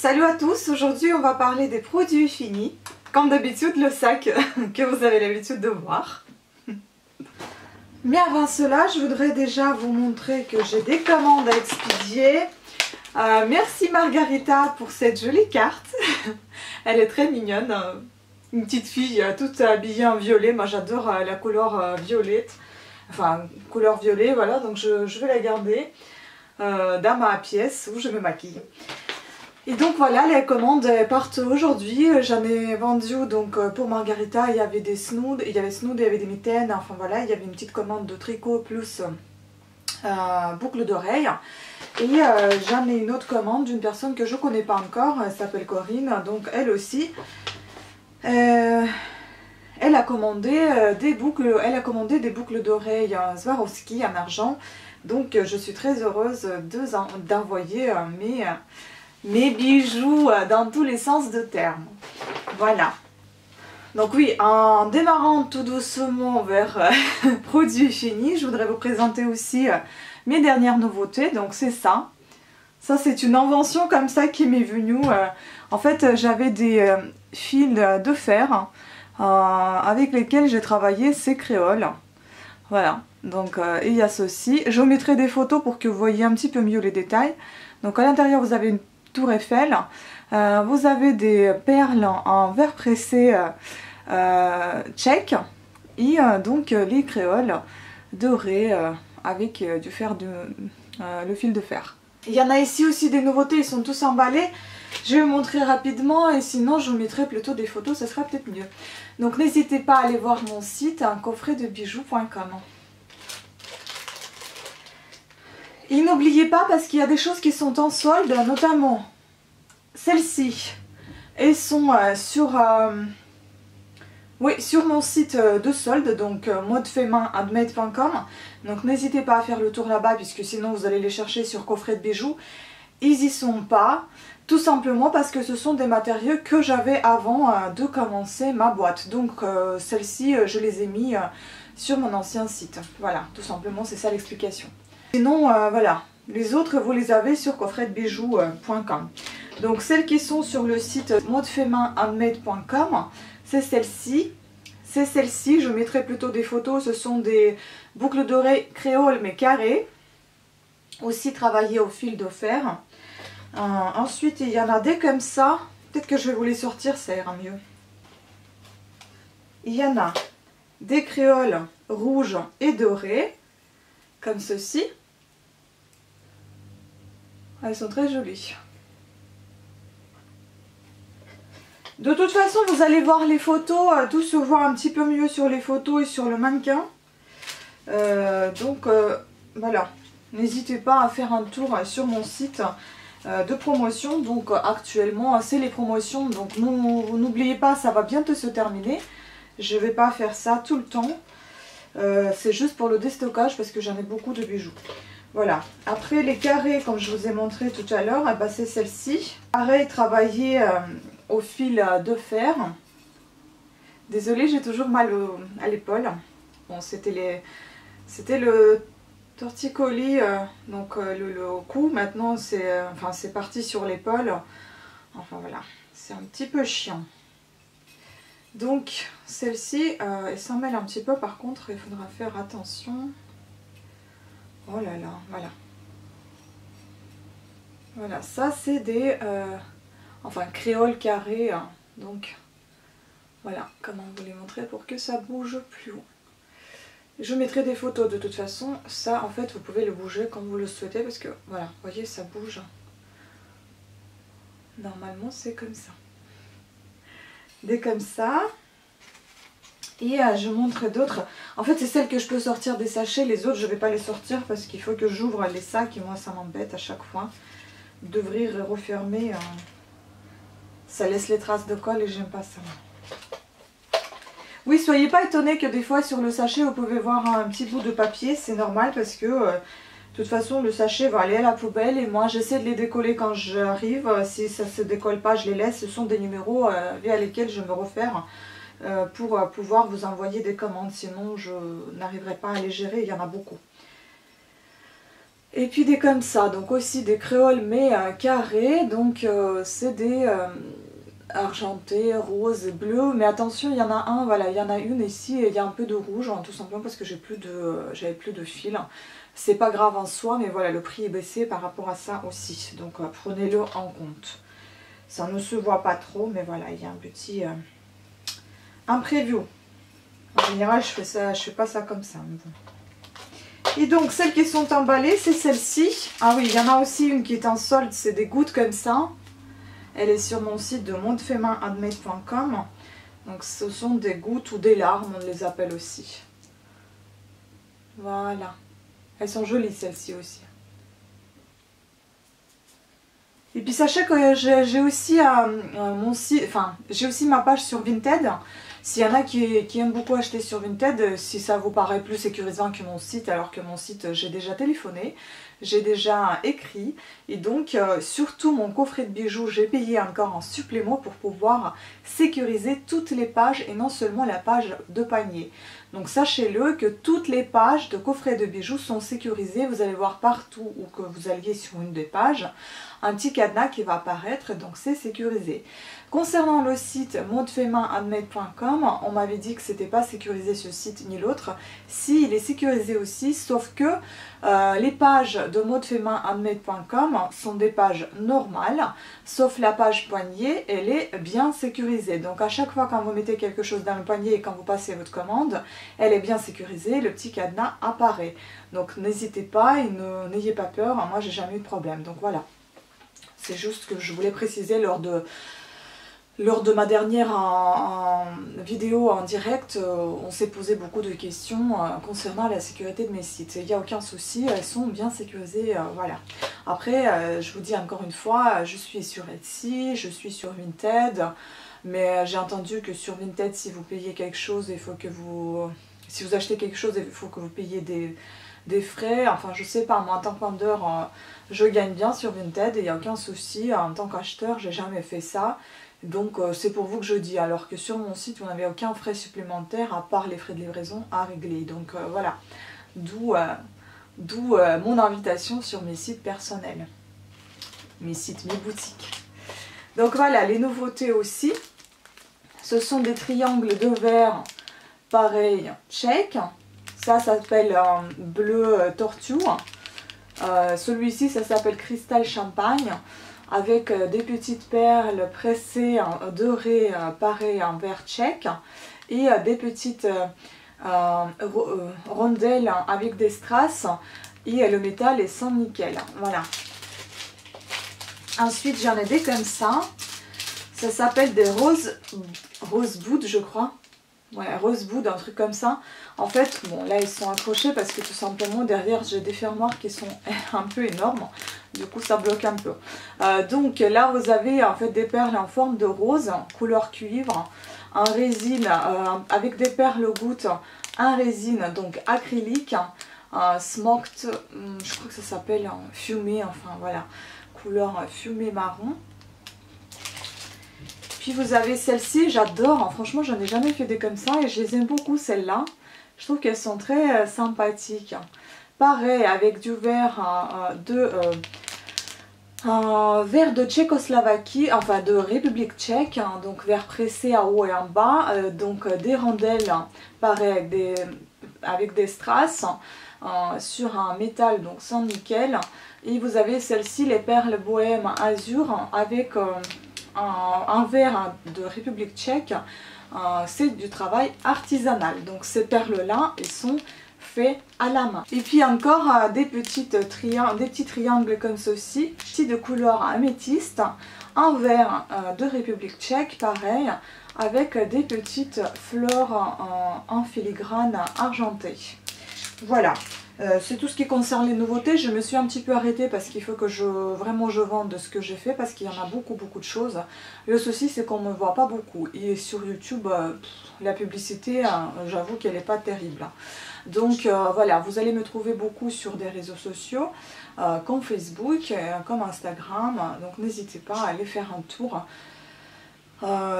Salut à tous, aujourd'hui on va parler des produits finis, comme d'habitude le sac que vous avez l'habitude de voir. Mais avant cela, je voudrais déjà vous montrer que j'ai des commandes à expédier. Merci Margarita pour cette jolie carte, elle est très mignonne, une petite fille toute habillée en violet, moi j'adore la couleur violette, enfin couleur violet voilà, donc je vais la garder dans ma pièce où je me maquille. Et donc voilà, les commandes partent aujourd'hui, j'en ai vendu donc pour Margarita, il y avait des snoods, il y avait des mitaines, enfin voilà, il y avait une petite commande de tricot plus boucle d'oreille. Et j'en ai une autre commande d'une personne que je ne connais pas encore, elle s'appelle Corinne, donc elle aussi. Elle a commandé des boucles d'oreilles Swarovski en argent, donc je suis très heureuse d'envoyer mes bijoux dans tous les sens de terme. Voilà. Donc oui, en démarrant tout doucement vers produits finis, je voudrais vous présenter aussi mes dernières nouveautés. Donc c'est ça. Ça c'est une invention comme ça qui m'est venue. En fait j'avais des fils de fer avec lesquels j'ai travaillé ces créoles. Voilà. Donc il y a ceci. Je vous mettrai des photos pour que vous voyez un petit peu mieux les détails. Donc à l'intérieur vous avez une Tour Eiffel, vous avez des perles en verre pressé tchèque et donc les créoles dorées avec du fer, le fil de fer. Il y en a ici aussi des nouveautés, ils sont tous emballés, je vais vous montrer rapidement et sinon je vous mettrai plutôt des photos, ce sera peut-être mieux. Donc n'hésitez pas à aller voir mon site coffretdebijoux.com. Et n'oubliez pas parce qu'il y a des choses qui sont en solde, notamment celles-ci. Elles sont sur mon site de solde, donc modefeminamed.com. Donc n'hésitez pas à faire le tour là-bas puisque sinon vous allez les chercher sur coffret de bijoux. Ils y sont pas, tout simplement parce que ce sont des matériaux que j'avais avant de commencer ma boîte. Donc celles-ci, je les ai mis sur mon ancien site. Voilà, tout simplement c'est ça l'explication. Sinon, voilà, les autres, vous les avez sur coffretdebijoux.com. Donc, celles qui sont sur le site modefeminamed.com, c'est celle-ci. C'est celle-ci, je mettrai plutôt des photos. Ce sont des boucles dorées créoles, mais carrées. Aussi travaillées au fil de fer. Ensuite, il y en a des comme ça. Peut-être que je vais vous les sortir, ça ira mieux. Il y en a des créoles rouges et dorées. Comme ceci. Elles sont très jolies. De toute façon, vous allez voir les photos. Tout se voit un petit peu mieux sur les photos et sur le mannequin. Donc voilà. N'hésitez pas à faire un tour sur mon site de promotion. Donc actuellement, c'est les promotions. Donc n'oubliez pas, ça va bientôt se terminer. Je ne vais pas faire ça tout le temps. C'est juste pour le déstockage parce que j'en ai beaucoup de bijoux. Voilà. Après les carrés, comme je vous ai montré tout à l'heure, eh ben, c'est celle-ci. Pareil, travaillé au fil de fer. Désolée, j'ai toujours mal à l'épaule. Bon, c'était le torticolis, donc le cou. Maintenant, c'est enfin, c'est parti sur l'épaule. Enfin voilà, c'est un petit peu chiant. Donc celle-ci, elle s'en mêle un petit peu, par contre il faudra faire attention. Oh là là, voilà. Voilà, ça c'est des créoles carrées. Hein. Donc voilà, comment vous les montrer pour que ça bouge plus haut. Je mettrai des photos de toute façon. Ça en fait vous pouvez le bouger comme vous le souhaitez parce que voilà, vous voyez ça bouge. Normalement c'est comme ça. Des comme ça et je montre d'autres. En fait c'est celles que je peux sortir des sachets, les autres je vais pas les sortir parce qu'il faut que j'ouvre les sacs et moi ça m'embête à chaque fois d'ouvrir et refermer, ça laisse les traces de colle et j'aime pas ça. Oui, soyez pas étonnés que des fois sur le sachet vous pouvez voir un petit bout de papier, c'est normal parce que de toute façon le sachet va aller à la poubelle et moi j'essaie de les décoller quand j'arrive, si ça se décolle pas je les laisse, ce sont des numéros via lesquels je me réfère pour pouvoir vous envoyer des commandes, sinon je n'arriverai pas à les gérer, il y en a beaucoup. Et puis des comme ça, donc aussi des créoles mais carrés, donc c'est des argentés, roses et bleus, mais attention il y en a un, voilà, il y en a une ici et il y a un peu de rouge, hein, tout simplement parce que j'avais plus de fil. C'est pas grave en soi, mais voilà, le prix est baissé par rapport à ça aussi, donc prenez-le en compte. Ça ne se voit pas trop, mais voilà, il y a un petit imprévu. En général, je fais pas ça comme ça. Mais bon. Et donc, celles qui sont emballées, c'est celle-ci. Ah oui, il y en a aussi une qui est en solde, c'est des gouttes comme ça. Elle est sur mon site de modefeminamed.com. Donc, ce sont des gouttes ou des larmes, on les appelle aussi. Voilà. Elles sont jolies, celles-ci aussi. Et puis sachez que j'ai aussi mon site, enfin j'ai aussi ma page sur Vinted. S'il y en a qui aiment beaucoup acheter sur Vinted, si ça vous paraît plus sécurisant que mon site, alors que mon site j'ai déjà téléphoné, j'ai déjà écrit. Et donc surtout mon coffret de bijoux, j'ai payé encore en supplément pour pouvoir sécuriser toutes les pages et non seulement la page de panier. Donc sachez-le que toutes les pages de coffret de bijoux sont sécurisées. Vous allez voir partout où que vous alliez sur une des pages, un petit cadenas qui va apparaître, donc c'est sécurisé. Concernant le site modefeminamed.com, on m'avait dit que c'était pas sécurisé ce site ni l'autre. Si, il est sécurisé aussi, sauf que les pages de modefeminamed.com sont des pages normales, sauf la page poignée, elle est bien sécurisée. Donc à chaque fois quand vous mettez quelque chose dans le panier et quand vous passez votre commande, elle est bien sécurisée, le petit cadenas apparaît. Donc n'hésitez pas et n'ayez pas peur, moi j'ai jamais eu de problème, donc voilà. C'est juste que je voulais préciser lors de ma dernière vidéo en direct, on s'est posé beaucoup de questions concernant la sécurité de mes sites. Il n'y a aucun souci, elles sont bien sécurisées, voilà. Après, je vous dis encore une fois, je suis sur Etsy, je suis sur Vinted, mais j'ai entendu que sur Vinted, si vous payez quelque chose, il faut que vous... Si vous achetez quelque chose, il faut que vous payiez des frais, enfin je sais pas, moi en tant que vendeur je gagne bien sur Vinted et il n'y a aucun souci, en tant qu'acheteur j'ai jamais fait ça, donc c'est pour vous que je dis, alors que sur mon site vous n'avez aucun frais supplémentaire à part les frais de livraison à régler, donc voilà, d'où mon invitation sur mes sites personnels, mes boutiques. Donc voilà, les nouveautés aussi, ce sont des triangles de verre, pareil, check. Ça, ça s'appelle bleu tortue. Celui-ci, ça s'appelle cristal champagne. Avec des petites perles pressées, dorées, pareil, en vert tchèque. Et des petites rondelles avec des strass. Et le métal est sans nickel. Voilà. Ensuite, j'en ai des comme ça. Ça s'appelle des rosebud, je crois. Ouais, rosebud, un truc comme ça. En fait, bon, là ils sont accrochés parce que tout simplement derrière j'ai des fermoirs qui sont un peu énormes. Du coup, ça bloque un peu. Donc là, vous avez en fait des perles en forme de rose, couleur cuivre, en résine avec des perles gouttes, en résine donc acrylique, smoked, je crois que ça s'appelle fumé, enfin voilà, couleur fumé marron. Puis vous avez celle-ci, j'adore, franchement j'en ai jamais fait des comme ça et je les aime beaucoup celles-là. Je trouve qu'elles sont très sympathiques. Pareil avec du verre de Tchécoslovaquie, enfin de République tchèque, hein, donc verre pressé en haut et en bas, donc des rondelles, pareil avec des strass sur un métal donc sans nickel. Et vous avez celle-ci, les perles bohème azur avec... un verre de République tchèque, c'est du travail artisanal, donc ces perles là elles sont faites à la main. Et puis encore des petits triangles comme ceci, petits de couleur améthyste, un verre de République tchèque pareil avec des petites fleurs en filigrane argentée. Voilà. C'est tout ce qui concerne les nouveautés. Je me suis un petit peu arrêtée parce qu'il faut que je vende ce que j'ai fait parce qu'il y en a beaucoup de choses. Le souci c'est qu'on ne me voit pas beaucoup et sur YouTube la publicité j'avoue qu'elle n'est pas terrible. Donc voilà, vous allez me trouver beaucoup sur des réseaux sociaux comme Facebook, comme Instagram, donc n'hésitez pas à aller faire un tour.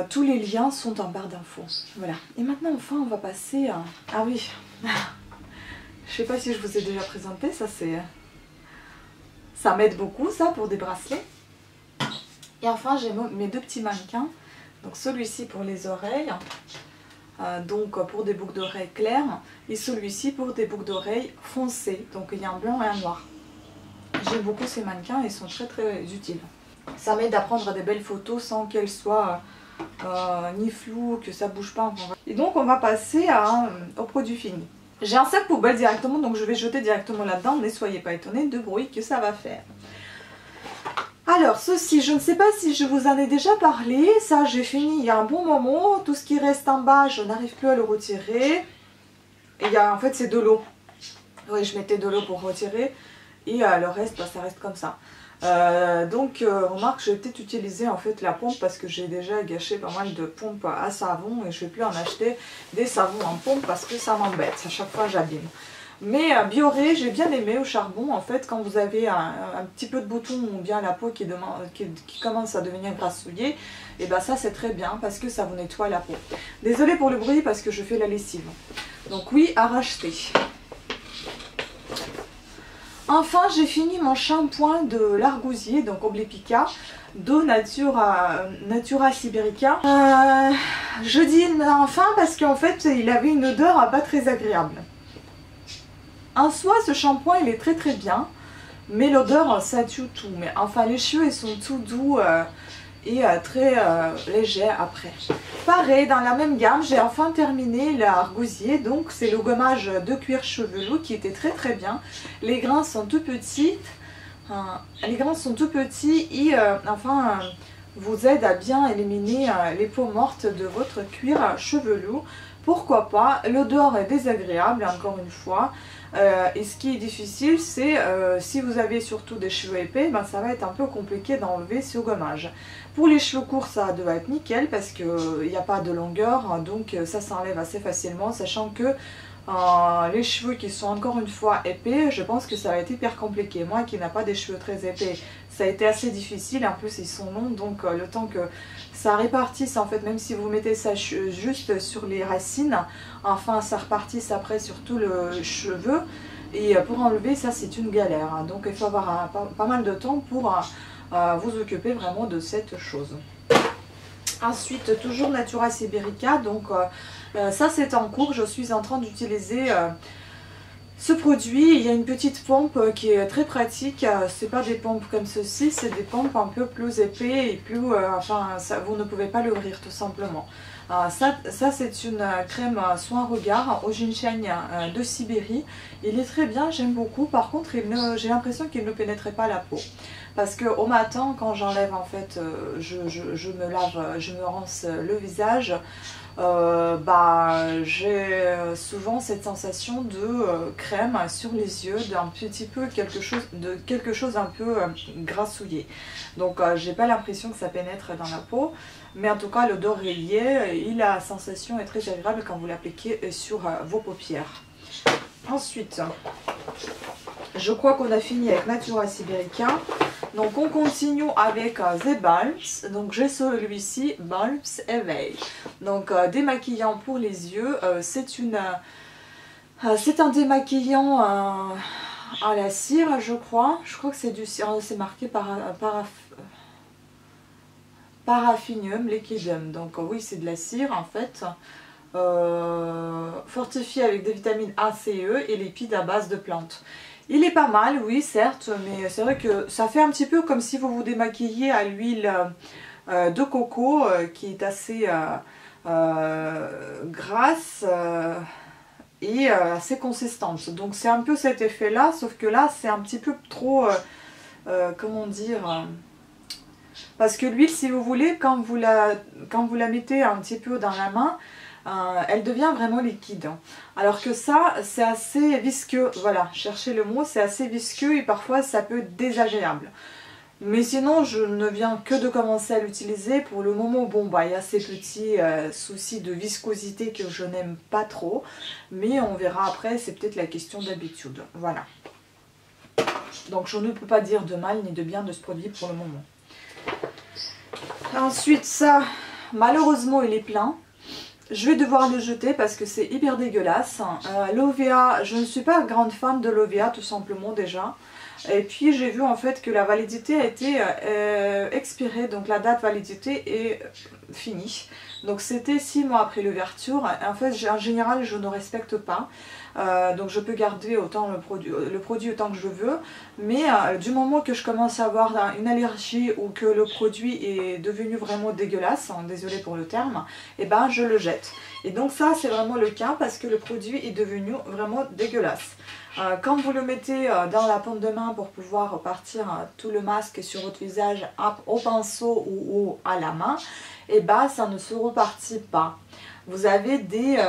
Tous les liens sont en barre d'infos. Voilà. Et maintenant enfin on va passer à... Ah oui. Je sais pas si je vous ai déjà présenté, ça c'est Ça m'aide beaucoup ça pour des bracelets. Et enfin j'ai mes deux petits mannequins. Donc celui-ci pour les oreilles, donc pour des boucles d'oreilles claires, et celui-ci pour des boucles d'oreilles foncées. Donc il y a un blanc et un noir. J'aime beaucoup ces mannequins, ils sont très très utiles. Ça m'aide à prendre des belles photos sans qu'elles soient ni floues, que ça bouge pas. Et donc on va passer au produit fini. J'ai un sac poubelle directement, donc je vais jeter directement là-dedans. Ne soyez pas étonnés du bruit que ça va faire. Alors ceci, je ne sais pas si je vous en ai déjà parlé. Ça j'ai fini il y a un bon moment. Tout ce qui reste en bas, je n'arrive plus à le retirer. Et il y a, en fait c'est de l'eau. Oui, je mettais de l'eau pour retirer. Et le reste, bah, ça reste comme ça. Donc remarque, je vais peut-être utiliser en fait la pompe parce que j'ai déjà gâché pas mal de pompes à savon et je vais plus en acheter des savons en pompe parce que ça m'embête, à chaque fois j'abîme. Mais Bioré, j'ai bien aimé au charbon en fait, quand vous avez un petit peu de bouton ou bien la peau qui commence à devenir grassouillée, et ben ça c'est très bien parce que ça vous nettoie la peau. Désolée pour le bruit parce que je fais la lessive. Donc oui, à racheter. Enfin, j'ai fini mon shampoing de l'argousier, donc Oblépica, de Natura Sibérica. Je dis enfin parce qu'en fait, il avait une odeur pas très agréable. En soi, ce shampoing, il est très très bien, mais l'odeur, ça tue tout. Mais enfin, les cheveux, ils sont tout doux et très légers après. Pareil, dans la même gamme, j'ai enfin terminé l'argousier, donc c'est le gommage de cuir chevelu qui était très très bien. Les grains sont tout petits, et vous aide à bien éliminer les peaux mortes de votre cuir chevelu. Pourquoi pas, l'odeur est désagréable encore une fois. Et ce qui est difficile, c'est si vous avez surtout des cheveux épais, ben, ça va être un peu compliqué d'enlever ce gommage. Pour les cheveux courts, ça doit être nickel parce qu'il n'y a pas de longueur, donc ça s'enlève assez facilement, sachant que les cheveux qui sont encore une fois épais, je pense que ça va être hyper compliqué. Moi qui n'ai pas des cheveux très épais, ça a été assez difficile, en plus ils sont longs, donc le temps que ça répartisse, en fait, même si vous mettez ça juste sur les racines, enfin ça repartisse après sur tout le cheveu, et pour enlever ça c'est une galère, hein. Donc il faut avoir pas mal de temps pour vous occuper vraiment de cette chose. Ensuite, toujours Natura Sibérica, donc ça c'est en cours, je suis en train d'utiliser ce produit. Il y a une petite pompe qui est très pratique, c'est pas des pompes comme ceci, c'est des pompes un peu plus épais et plus, vous ne pouvez pas l'ouvrir tout simplement. Ça c'est une crème soin regard au ginseng de Sibérie, il est très bien, j'aime beaucoup, par contre j'ai l'impression qu'il ne pénétrait pas la peau. Parce qu'au matin, quand j'enlève, en fait, je me lave, je me rince le visage, j'ai souvent cette sensation de crème sur les yeux, d'un petit peu quelque chose un peu grassouillé. Donc j'ai pas l'impression que ça pénètre dans la peau, mais en tout cas l'odeur est liée et la sensation est très agréable quand vous l'appliquez sur vos paupières. Ensuite, je crois qu'on a fini avec Natura Sibérica. Donc on continue avec The Balms, donc j'ai celui-ci, Balms Éveil. Donc démaquillant pour les yeux, c'est un démaquillant à la cire je crois. Je crois que c'est du cire, c'est marqué paraffinium liquidum, donc oui c'est de la cire en fait. Fortifié avec des vitamines A, C et E et lipides à base de plantes. Il est pas mal, oui, certes, mais c'est vrai que ça fait un petit peu comme si vous vous démaquilliez à l'huile de coco qui est assez grasse et assez consistante. Donc c'est un peu cet effet-là, sauf que là c'est un petit peu trop, comment dire... Parce que l'huile, si vous voulez, quand vous la mettez un petit peu dans la main, elle devient vraiment liquide. Alors que ça, c'est assez visqueux. Voilà, cherchez le mot, c'est assez visqueux et parfois ça peut être désagréable. Mais sinon, je ne viens que de commencer à l'utiliser. Pour le moment, bon, bah, il y a ces petits soucis de viscosité que je n'aime pas trop. Mais on verra après, c'est peut-être la question d'habitude. Voilà. Donc je ne peux pas dire de mal ni de bien de ce produit pour le moment. Ensuite ça, malheureusement il est plein, Je vais devoir les jeter parce que c'est hyper dégueulasse. Lovea, je ne suis pas grande fan de Lovea tout simplement déjà. Et puis j'ai vu en fait que la validité a été expirée, donc la date validité est finie. Donc c'était 6 mois après l'ouverture. En fait en général je ne respecte pas. Donc je peux garder autant le produit autant que je veux. Mais du moment que je commence à avoir une allergie ou que le produit est devenu vraiment dégueulasse, hein, désolé pour le terme, et ben je le jette. Et donc ça c'est vraiment le cas parce que le produit est devenu vraiment dégueulasse. Quand vous le mettez dans la paume de main pour pouvoir partir tout le masque sur votre visage au pinceau ou à la main, et ben ça ne se repartit pas. Vous avez des...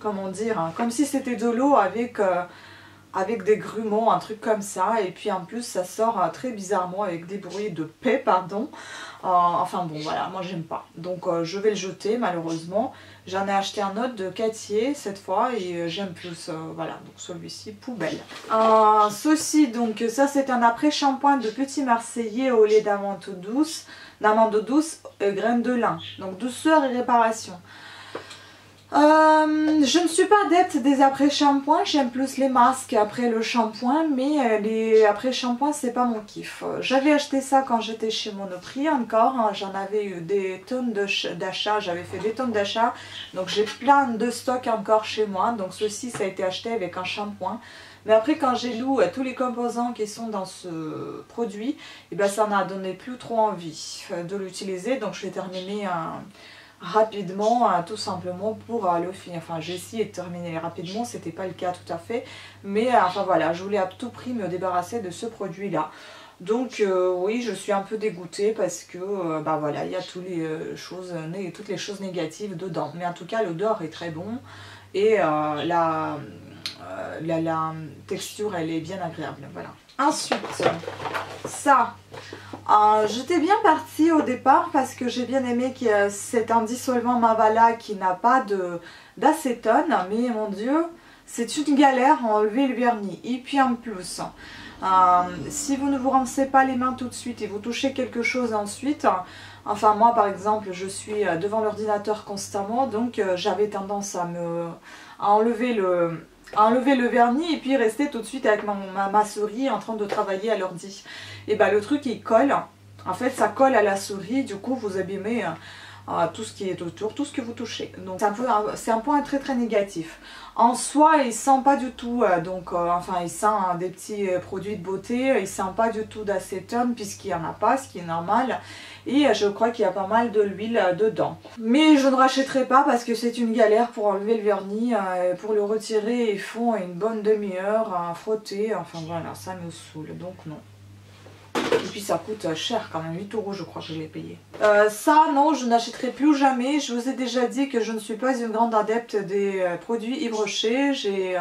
comment dire, hein, comme si c'était de l'eau avec des grumeaux, un truc comme ça. Et puis en plus ça sort très bizarrement avec des bruits de paix, pardon. Enfin bon voilà, moi j'aime pas. Donc je vais le jeter malheureusement. J'en ai acheté un autre de Catier cette fois et j'aime plus. Voilà, donc celui-ci, poubelle. Ceci, donc ça c'est un après-shampoing de Petit Marseillais au lait d'amande douce et graines de lin. Donc douceur et réparation. Je ne suis pas adepte des après-shampoings, j'aime plus les masques après le shampoing, mais les après-shampoings c'est pas mon kiff. J'avais acheté ça quand j'étais chez Monoprix encore, hein, j'en avais eu des tonnes d'achats, j'avais fait des tonnes d'achats, donc j'ai plein de stocks encore chez moi, donc ceci ça a été acheté avec un shampoing. Mais après quand j'ai lu tous les composants qui sont dans ce produit, et ben, ça n'a donné plus trop envie de l'utiliser, donc je vais terminer rapidement, tout simplement pour le finir. Enfin j'ai essayé de terminer rapidement, c'était pas le cas tout à fait, mais enfin voilà, je voulais à tout prix me débarrasser de ce produit là. Donc oui, je suis un peu dégoûtée parce que bah voilà, il y a toutes les choses négatives dedans, mais en tout cas l'odeur est très bon et la texture elle est bien agréable, voilà. Ensuite, ça, j'étais bien partie au départ parce que j'ai bien aimé c'est un dissolvant Mavala qui n'a pas d'acétone, mais mon dieu, c'est une galère à enlever le vernis. Et puis en plus, si vous ne vous rincez pas les mains tout de suite et vous touchez quelque chose ensuite, enfin moi par exemple je suis devant l'ordinateur constamment, donc j'avais tendance à enlever le vernis et puis rester tout de suite avec ma souris en train de travailler à l'ordi. Et bah le truc il colle, en fait ça colle à la souris, du coup vous abîmez tout ce qui est autour, tout ce que vous touchez. Donc c'est un point très très négatif. En soi il sent pas du tout, donc enfin il sent des petits produits de beauté, il sent pas du tout d'acétone puisqu'il n'y en a pas, ce qui est normal. Et je crois qu'il y a pas mal de l'huile dedans. Mais je ne rachèterai pas parce que c'est une galère pour enlever le vernis. Pour le retirer, il faut une bonne demi-heure à frotter. Enfin voilà, ça me saoule, donc non. Et puis ça coûte cher quand même, 8 € je crois que je l'ai payé. Ça non, je n'achèterai plus jamais. Je vous ai déjà dit que je ne suis pas une grande adepte des produits Yves Rocher. J'ai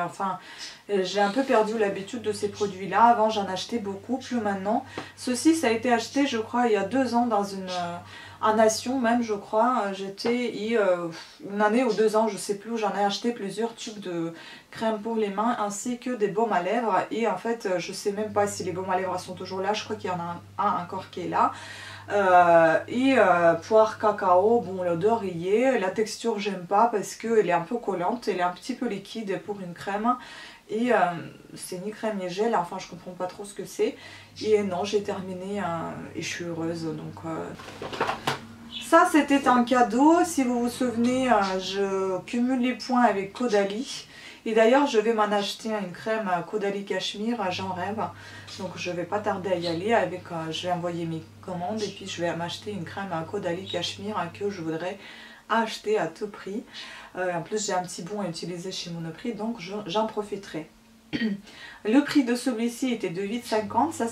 un peu perdu l'habitude de ces produits là. Avant j'en achetais beaucoup, plus maintenant. Ceci ça a été acheté je crois il y a 2 ans dans un Nation même je crois. J'étais une année ou 2 ans, je sais plus, j'en ai acheté plusieurs tubes de crème pour les mains ainsi que des baumes à lèvres. Et en fait je sais même pas si les baumes à lèvres sont toujours là, je crois qu'il y en a un encore qui est là. Poire cacao, bon l'odeur y est, la texture j'aime pas parce qu'elle est un peu collante, elle est un petit peu liquide pour une crème. Et c'est ni crème ni gel, enfin je comprends pas trop ce que c'est. Et non, j'ai terminé et je suis heureuse. Donc ça c'était un cadeau, si vous vous souvenez, je cumule les points avec Caudalie. Et d'ailleurs je vais m'en acheter une crème Caudalie Cachemire, j'en rêve. Donc je vais pas tarder à y aller, je vais envoyer mes commandes et puis je vais m'acheter une crème Caudalie Cachemire que je voudrais acheter à tout prix. En plus j'ai un petit bon à utiliser chez Monoprix, donc j'en profiterai. Le prix de celui-ci était de 8,50 €, ça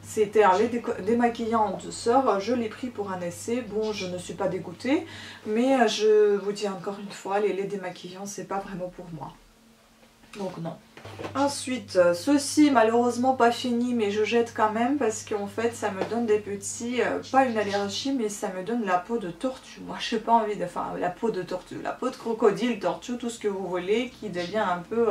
c'était un lait démaquillant en douceur, je l'ai pris pour un essai, bon je ne suis pas dégoûtée, mais je vous dis encore une fois, les laits démaquillants c'est pas vraiment pour moi, donc non. Ensuite, ceci malheureusement pas fini, mais je jette quand même parce qu'en fait ça me donne des petits, pas une allergie, mais ça me donne la peau de tortue. Moi j'ai pas envie de, enfin la peau de tortue, la peau de crocodile, tortue, tout ce que vous voulez, qui devient un peu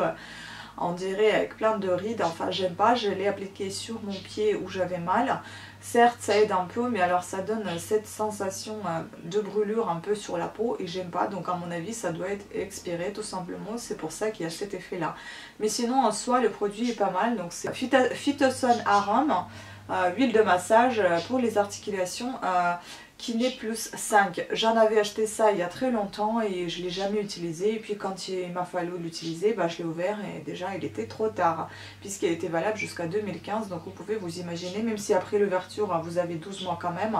on dirait avec plein de rides, enfin j'aime pas, je l'ai appliqué sur mon pied où j'avais mal. Certes ça aide un peu, mais alors ça donne cette sensation de brûlure un peu sur la peau et j'aime pas, donc à mon avis ça doit être expiré tout simplement, c'est pour ça qu'il y a cet effet là. Mais sinon en soi le produit est pas mal, donc c'est Fitosun Arôme, huile de massage pour les articulations Kiné plus 5. J'en avais acheté ça il y a très longtemps et je ne l'ai jamais utilisé. Et puis quand il m'a fallu l'utiliser, bah je l'ai ouvert et déjà il était trop tard. Puisqu'il était valable jusqu'à 2015. Donc vous pouvez vous imaginer, même si après l'ouverture vous avez 12 mois quand même.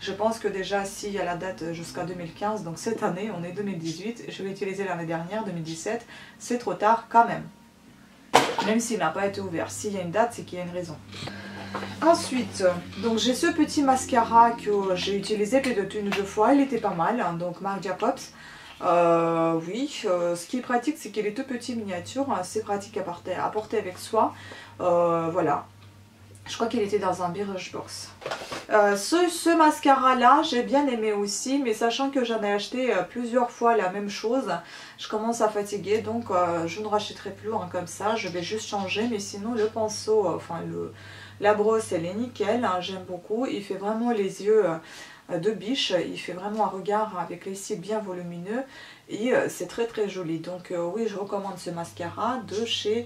Je pense que déjà s'il y a la date jusqu'à 2015, donc cette année on est 2018. Je l'ai utilisé l'année dernière, 2017. C'est trop tard quand même. Même s'il n'a pas été ouvert. S'il y a une date, c'est qu'il y a une raison. Ensuite, donc j'ai ce petit mascara que j'ai utilisé peut-être une ou deux fois, il était pas mal, hein, donc Maria Pops. Ce qui est pratique, c'est qu'il est tout petit miniature, hein, c'est pratique à porter avec soi. Voilà, je crois qu'il était dans un Birchbox. Ce mascara là j'ai bien aimé aussi, mais sachant que j'en ai acheté plusieurs fois la même chose, je commence à fatiguer, donc je ne rachèterai plus hein, comme ça, je vais juste changer. Mais sinon le pinceau, enfin la brosse elle est nickel, hein, j'aime beaucoup, il fait vraiment les yeux de biche, il fait vraiment un regard avec les cils bien volumineux et c'est très très joli. Donc oui, je recommande ce mascara de chez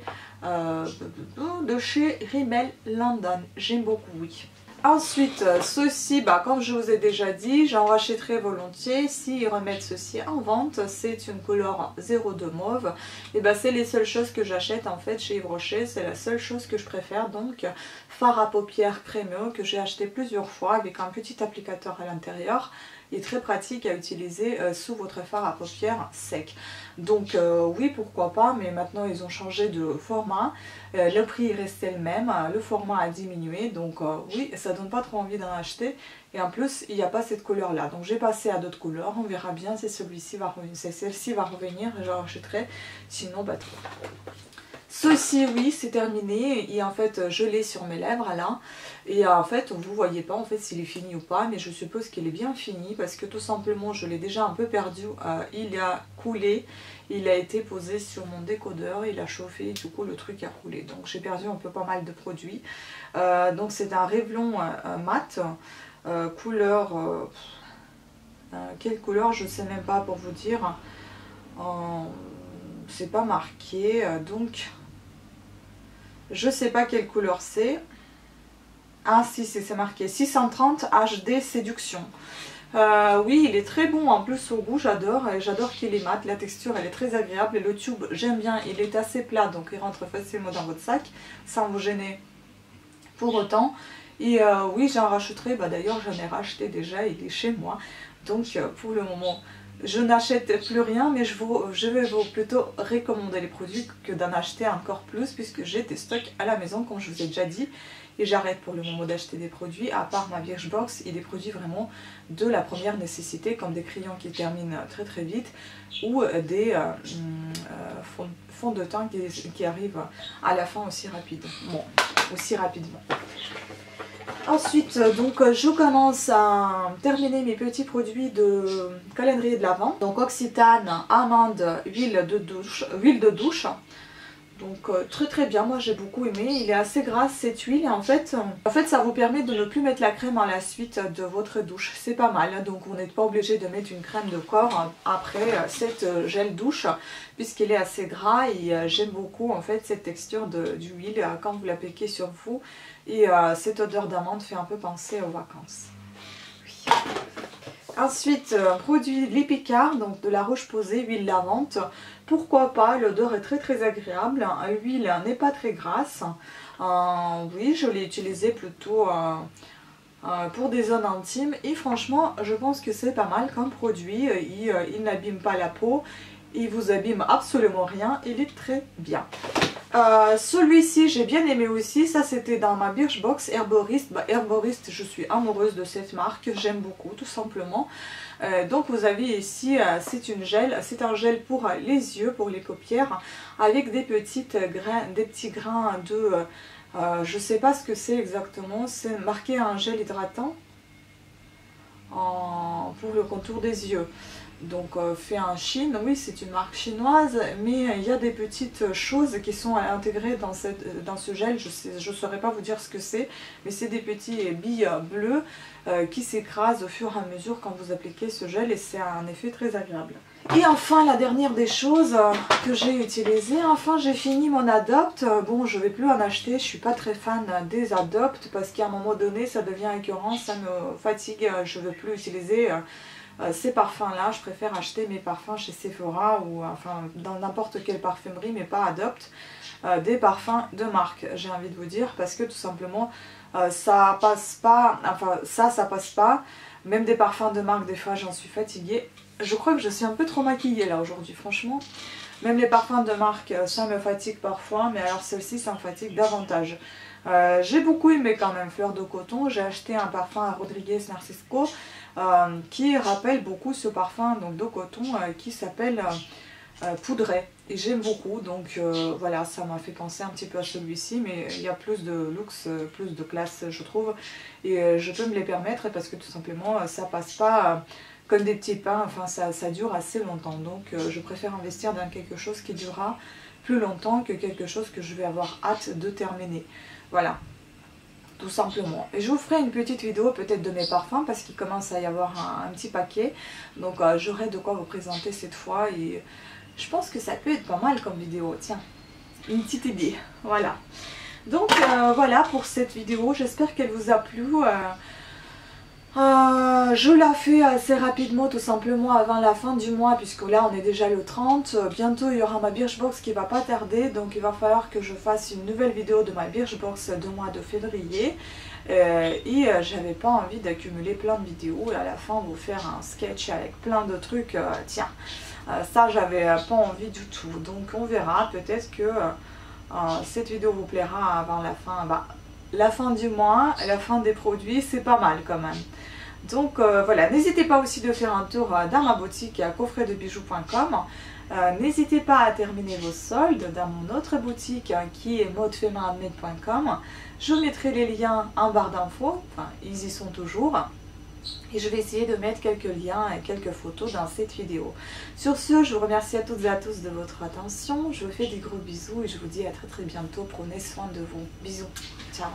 Rimmel London, j'aime beaucoup, oui. Ensuite, ceci, bah, comme je vous ai déjà dit, j'en rachèterai volontiers s'ils remettent ceci en vente. C'est une couleur 02 mauve. Et bah, c'est les seules choses que j'achète en fait chez Yves Rocher. C'est la seule chose que je préfère. Donc, fard à paupières crémeux que j'ai acheté plusieurs fois avec un petit applicateur à l'intérieur. Il est très pratique à utiliser sous votre fard à paupières sec. Donc oui, pourquoi pas, mais maintenant ils ont changé de format. Le prix restait le même, le format a diminué, donc oui, ça donne pas trop envie d'en acheter. Et en plus, il n'y a pas cette couleur là. Donc j'ai passé à d'autres couleurs, on verra bien si celle-ci va revenir, je la rachèterai, sinon bah trop. Ceci, oui, c'est terminé et en fait je l'ai sur mes lèvres là et en fait vous voyez pas en fait s'il est fini ou pas, mais je suppose qu'il est bien fini parce que tout simplement je l'ai déjà un peu perdu, il a coulé, il a été posé sur mon décodeur, il a chauffé, du coup le truc a coulé, donc j'ai perdu un peu pas mal de produits. Donc c'est un Revlon mat, couleur, quelle couleur je sais même pas pour vous dire, c'est pas marqué, donc je sais pas quelle couleur c'est. Ah si, c'est marqué 630 HD séduction. Oui, il est très bon en plus au goût, j'adore qu'il est mat, la texture elle est très agréable et le tube j'aime bien, il est assez plat donc il rentre facilement dans votre sac sans vous gêner pour autant. Et oui, j'en rachèterai, bah, d'ailleurs j'en ai racheté déjà, il est chez moi, donc pour le moment je n'achète plus rien, mais je vais vous plutôt recommander les produits que d'en acheter encore plus puisque j'ai des stocks à la maison comme je vous ai déjà dit et j'arrête pour le moment d'acheter des produits à part ma Birchbox et des produits vraiment de la première nécessité comme des crayons qui terminent très très vite ou des fonds de teint qui arrivent à la fin aussi rapidement. Ensuite, donc je commence à terminer mes petits produits de calendrier de l'Avent. Donc Occitane, amande, huile de douche. Donc très très bien, moi j'ai beaucoup aimé, il est assez gras cette huile et en fait ça vous permet de ne plus mettre la crème à la suite de votre douche, c'est pas mal, donc vous n'êtes pas obligé de mettre une crème de corps après cette gel douche puisqu'il est assez gras et j'aime beaucoup en fait cette texture d'huile quand vous l'appliquez sur vous et cette odeur d'amande fait un peu penser aux vacances. Oui. Ensuite, produit Lipikar, donc de la Roche-Posay, huile lavante. Pourquoi pas, l'odeur est très très agréable, l'huile n'est pas très grasse. Oui, je l'ai utilisée plutôt pour des zones intimes et franchement, je pense que c'est pas mal comme produit. Il n'abîme pas la peau, il vous abîme absolument rien, il est très bien. Celui-ci j'ai bien aimé aussi, ça c'était dans ma Birchbox Herboriste. Bah, Herboriste, je suis amoureuse de cette marque, j'aime beaucoup tout simplement. Donc vous avez ici, c'est un gel pour les yeux, pour les paupières, avec des petits grains de, je sais pas ce que c'est exactement, c'est marqué un gel hydratant pour le contour des yeux. donc fait en Chine. Oui, c'est une marque chinoise, mais il y a des petites choses qui sont intégrées dans ce gel. Je ne saurais pas vous dire ce que c'est, mais c'est des petits billes bleues qui s'écrasent au fur et à mesure quand vous appliquez ce gel, et c'est un effet très agréable. Et enfin, la dernière des choses que j'ai utilisées, enfin j'ai fini mon Adopt. Bon, je ne vais plus en acheter, je ne suis pas très fan des Adopt parce qu'à un moment donné ça devient écœurant, ça me fatigue, je ne veux plus utiliser ces parfums là. Je préfère acheter mes parfums chez Sephora ou enfin dans n'importe quelle parfumerie, mais pas Adopt, des parfums de marque, j'ai envie de vous dire, parce que tout simplement ça passe pas, enfin ça passe pas. Même des parfums de marque, des fois j'en suis fatiguée. Je crois que je suis un peu trop maquillée là aujourd'hui, franchement. Même les parfums de marque, ça me fatigue parfois, mais alors celle-ci, ça me fatigue davantage. J'ai beaucoup aimé quand même Fleur de Coton. J'ai acheté un parfum à Rodriguez Narciso qui rappelle beaucoup ce parfum donc, de coton qui s'appelle Poudré. Et j'aime beaucoup, donc voilà, ça m'a fait penser un petit peu à celui-ci, mais il y a plus de luxe, plus de classe, je trouve. Et je peux me les permettre parce que tout simplement, ça passe pas... comme des petits pains, enfin ça dure assez longtemps, donc je préfère investir dans quelque chose qui durera plus longtemps que quelque chose que je vais avoir hâte de terminer, voilà, tout simplement. Et je vous ferai une petite vidéo peut-être de mes parfums parce qu'il commence à y avoir un petit paquet, donc j'aurai de quoi vous présenter cette fois et je pense que ça peut être pas mal comme vidéo, tiens, une petite idée, voilà. Donc voilà pour cette vidéo, j'espère qu'elle vous a plu. Je la fais assez rapidement tout simplement avant la fin du mois puisque là on est déjà le 30, bientôt il y aura ma Birchbox qui va pas tarder, donc il va falloir que je fasse une nouvelle vidéo de ma Birchbox du mois de février et j'avais pas envie d'accumuler plein de vidéos et à la fin vous faire un sketch avec plein de trucs, tiens, ça j'avais pas envie du tout, donc on verra, peut-être que cette vidéo vous plaira avant la fin, la fin du mois, la fin des produits, c'est pas mal quand même. Donc voilà, n'hésitez pas aussi de faire un tour dans ma boutique à coffretdebijoux.com. N'hésitez pas à terminer vos soldes dans mon autre boutique qui est modefeminamed.com. Je mettrai les liens en barre d'infos, enfin ils y sont toujours. Et je vais essayer de mettre quelques liens et quelques photos dans cette vidéo. Sur ce, je vous remercie à toutes et à tous de votre attention. Je vous fais des gros bisous et je vous dis à très bientôt. Prenez soin de vous. Bisous. Ciao.